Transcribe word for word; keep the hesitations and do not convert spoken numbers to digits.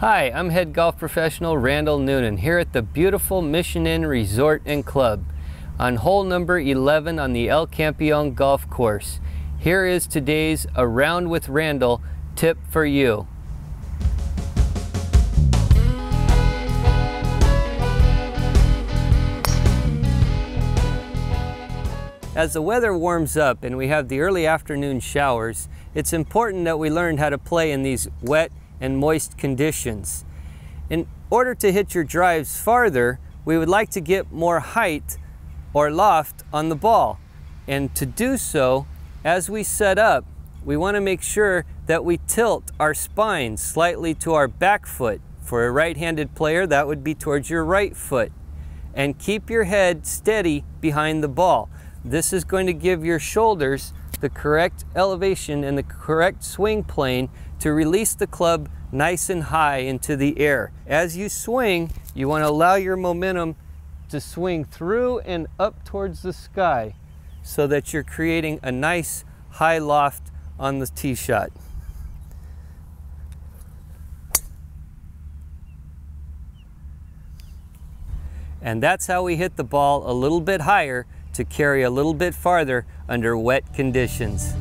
Hi, I'm head golf professional Randall Noonan here at the beautiful Mission Inn Resort and Club on hole number eleven on the El Campeon golf course. Here is today's Around with Randall tip for you. As the weather warms up and we have the early afternoon showers, it's important that we learn how to play in these wet and moist conditions. In order to hit your drives farther, we would like to get more height or loft on the ball. And to do so, as we set up, we want to make sure that we tilt our spine slightly to our back foot. For a right-handed player, that would be towards your right foot. And keep your head steady behind the ball. This is going to give your shoulders the correct elevation and the correct swing plane to release the club nice and high into the air. As you swing, you want to allow your momentum to swing through and up towards the sky so that you're creating a nice high loft on the tee shot. And that's how we hit the ball a little bit higher to carry a little bit farther under wet conditions.